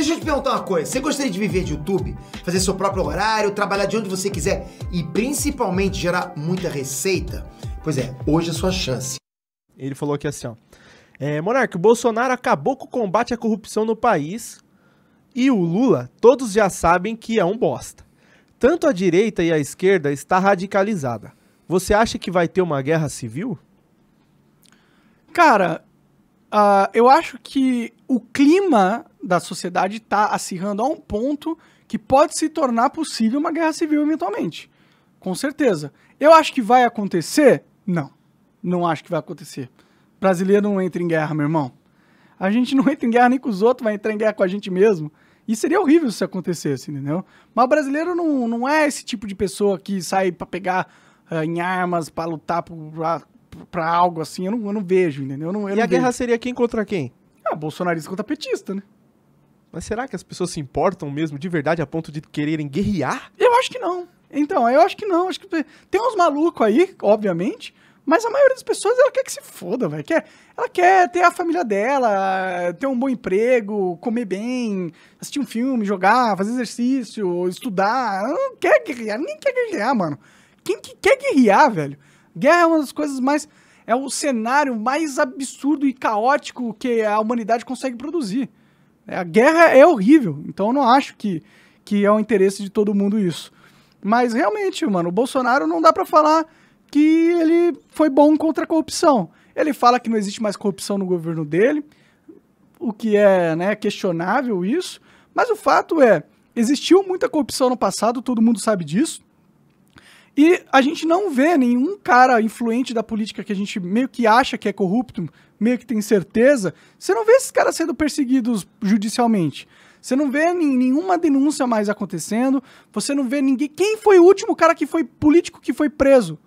Deixa eu te perguntar uma coisa, você gostaria de viver de YouTube? Fazer seu próprio horário, trabalhar de onde você quiser e principalmente gerar muita receita? Pois é, hoje é a sua chance. Ele falou aqui assim, ó. Monark, o Bolsonaro acabou com o combate à corrupção no país e o Lula, todos já sabem que é um bosta. Tanto a direita e a esquerda está radicalizada. Você acha que vai ter uma guerra civil? Cara, eu acho que o clima da sociedade está acirrando a um ponto que pode se tornar possível uma guerra civil eventualmente. Com certeza. Eu acho que vai acontecer? Não. Não acho que vai acontecer. Brasileiro não entra em guerra, meu irmão. A gente não entra em guerra nem com os outros, vai entrar em guerra com a gente mesmo. E seria horrível se acontecesse, entendeu? Mas brasileiro não é esse tipo de pessoa que sai pra pegar em armas, pra lutar pra algo assim. Eu não vejo, entendeu? E a guerra seria quem contra quem? Ah, bolsonarista contra petista, né? Mas será que as pessoas se importam mesmo de verdade a ponto de quererem guerrear? Eu acho que não. Então, eu acho que não. Acho que tem uns malucos aí, obviamente. Mas a maioria das pessoas, ela quer que se foda, velho. Ela quer ter a família dela, ter um bom emprego, comer bem, assistir um filme, jogar, fazer exercício, estudar. Ela não quer guerrear, ninguém quer guerrear, mano. Quem que quer guerrear, velho? Guerra é uma das coisas mais... É o cenário mais absurdo e caótico que a humanidade consegue produzir. A guerra é horrível, então eu não acho que é o interesse de todo mundo isso. Mas realmente, mano, o Bolsonaro não dá pra falar... que ele foi bom contra a corrupção. Ele fala que não existe mais corrupção no governo dele, o que é, né, questionável isso, mas o fato é, existiu muita corrupção no passado, todo mundo sabe disso, e a gente não vê nenhum cara influente da política que a gente meio que acha que é corrupto, meio que tem certeza, você não vê esses caras sendo perseguidos judicialmente. Você não vê nenhuma denúncia mais acontecendo, você não vê ninguém... Quem foi o último cara que foi político que foi preso?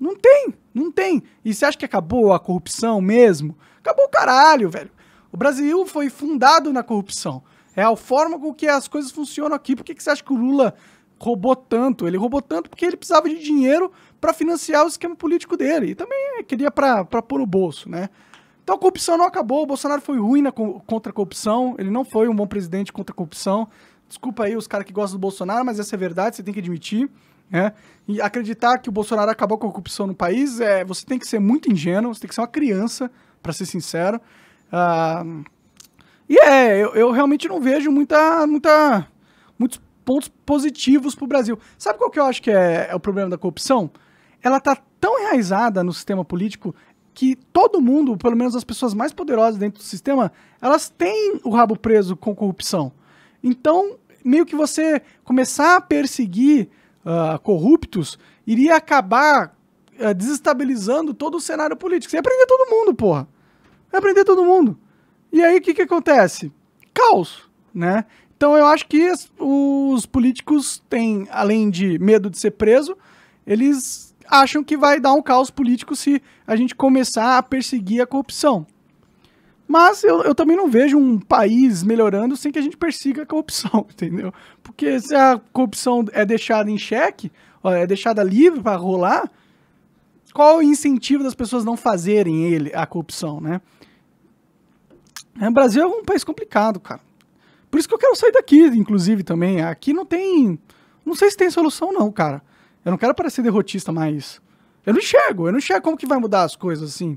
Não tem, não tem. E você acha que acabou a corrupção mesmo? Acabou o caralho, velho. O Brasil foi fundado na corrupção. É a forma com que as coisas funcionam aqui. Por que você acha que o Lula roubou tanto? Ele roubou tanto porque ele precisava de dinheiro para financiar o esquema político dele. E também queria para pôr no bolso, né? Então a corrupção não acabou. O Bolsonaro foi ruim contra a corrupção. Ele não foi um bom presidente contra a corrupção. Desculpa aí os caras que gostam do Bolsonaro, mas essa é verdade, você tem que admitir. É, e acreditar que o Bolsonaro acabou com a corrupção no país, você tem que ser muito ingênuo, você tem que ser uma criança, pra ser sincero. Eu realmente não vejo muitos pontos positivos pro Brasil. Sabe qual que eu acho que é o problema da corrupção? Ela tá tão enraizada no sistema político que todo mundo, pelo menos as pessoas mais poderosas dentro do sistema, elas têm o rabo preso com corrupção. Então, meio que você começar a perseguir corruptos, iria acabar desestabilizando todo o cenário político. Você ia prender todo mundo, porra. Ia prender todo mundo. E aí, o que acontece? Caos, né? Então, eu acho que os políticos têm, além de medo de ser preso, eles acham que vai dar um caos político se a gente começar a perseguir a corrupção. Mas eu também não vejo um país melhorando sem que a gente persiga a corrupção, entendeu? Porque se a corrupção é deixada em xeque, é deixada livre para rolar, qual o incentivo das pessoas não fazerem a corrupção, né? O Brasil é um país complicado, cara. Por isso que eu quero sair daqui, inclusive, também. Aqui não tem... Não sei se tem solução, não, cara. Eu não quero parecer derrotista, mas... Eu não enxergo como que vai mudar as coisas, assim...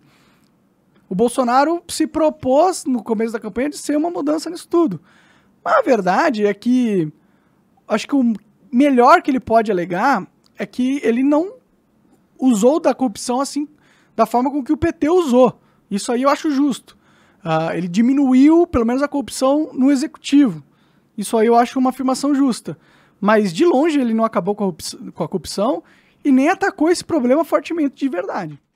O Bolsonaro se propôs, no começo da campanha, de ser uma mudança nisso tudo. Mas a verdade é que, acho que o melhor que ele pode alegar é que ele não usou da corrupção assim, da forma com que o PT usou. Isso aí eu acho justo. Ele diminuiu, pelo menos, a corrupção no executivo. Isso aí eu acho uma afirmação justa. Mas, de longe, ele não acabou com a corrupção e nem atacou esse problema fortemente de verdade.